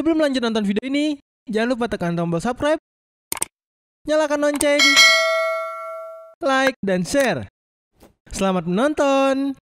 Sebelum lanjut nonton video ini, jangan lupa tekan tombol subscribe, nyalakan lonceng, like, dan share. Selamat menonton!